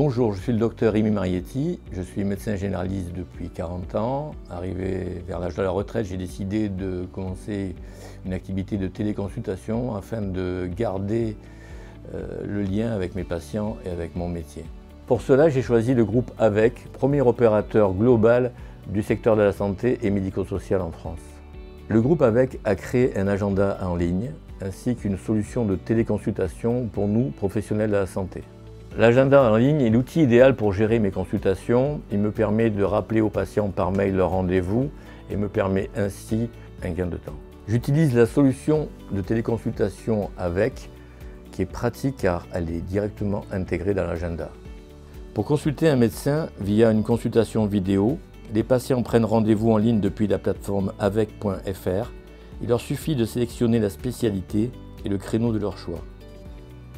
Bonjour, je suis le docteur Rémi Marietti, je suis médecin généraliste depuis 40 ans. Arrivé vers l'âge de la retraite, j'ai décidé de commencer une activité de téléconsultation afin de garder le lien avec mes patients et avec mon métier. Pour cela, j'ai choisi le groupe AVEC, premier opérateur global du secteur de la santé et médico-social en France. Le groupe AVEC a créé un agenda en ligne ainsi qu'une solution de téléconsultation pour nous, professionnels de la santé. L'agenda en ligne est l'outil idéal pour gérer mes consultations. Il me permet de rappeler aux patients par mail leur rendez-vous et me permet ainsi un gain de temps. J'utilise la solution de téléconsultation AVEC qui est pratique car elle est directement intégrée dans l'agenda. Pour consulter un médecin via une consultation vidéo, les patients prennent rendez-vous en ligne depuis la plateforme avec.fr. Il leur suffit de sélectionner la spécialité et le créneau de leur choix.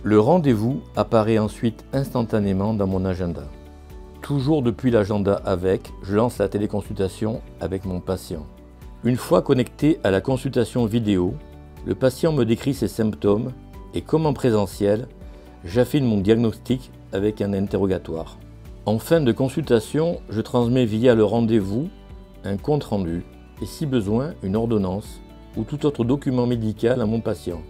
Le rendez-vous apparaît ensuite instantanément dans mon agenda. Toujours depuis l'agenda AVEC, je lance la téléconsultation avec mon patient. Une fois connecté à la consultation vidéo, le patient me décrit ses symptômes et comme en présentiel, j'affine mon diagnostic avec un interrogatoire. En fin de consultation, je transmets via le rendez-vous un compte-rendu et si besoin une ordonnance ou tout autre document médical à mon patient,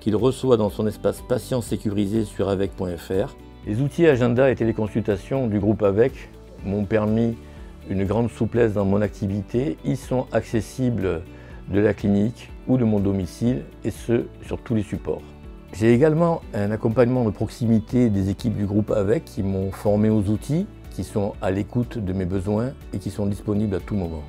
qu'il reçoit dans son espace patient sécurisé sur avec.fr. Les outils agenda et téléconsultation du groupe AVEC m'ont permis une grande souplesse dans mon activité. Ils sont accessibles de la clinique ou de mon domicile et ce, sur tous les supports. J'ai également un accompagnement de proximité des équipes du groupe AVEC qui m'ont formé aux outils, qui sont à l'écoute de mes besoins et qui sont disponibles à tout moment.